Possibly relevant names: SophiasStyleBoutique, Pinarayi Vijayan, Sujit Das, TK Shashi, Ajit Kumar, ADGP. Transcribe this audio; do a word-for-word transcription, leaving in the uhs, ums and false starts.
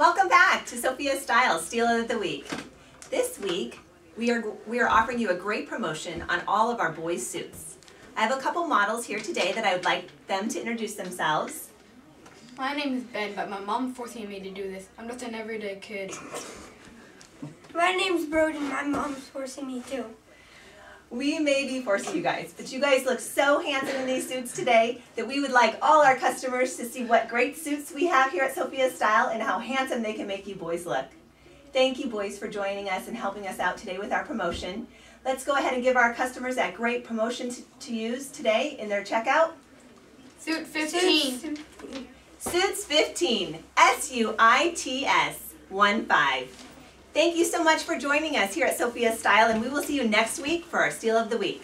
Welcome back to Sophia's Style Steal of the Week. This week, we are, we are offering you a great promotion on all of our boys' suits. I have a couple models here today that I would like them to introduce themselves. My name is Ben, but my mom forcing me to do this. I'm just an everyday kid. My name's Broden. My mom's forcing me too. We may be forcing you guys, but you guys look so handsome in these suits today that we would like all our customers to see what great suits we have here at Sophia's Style and how handsome they can make you boys look. Thank you, boys, for joining us and helping us out today with our promotion. Let's go ahead and give our customers that great promotion to, to use today in their checkout. SUITS fifteen. SUITS fifteen. S U I T S one five. Thank you so much for joining us here at Sophia's Style, and we will see you next week for our Steal of the Week.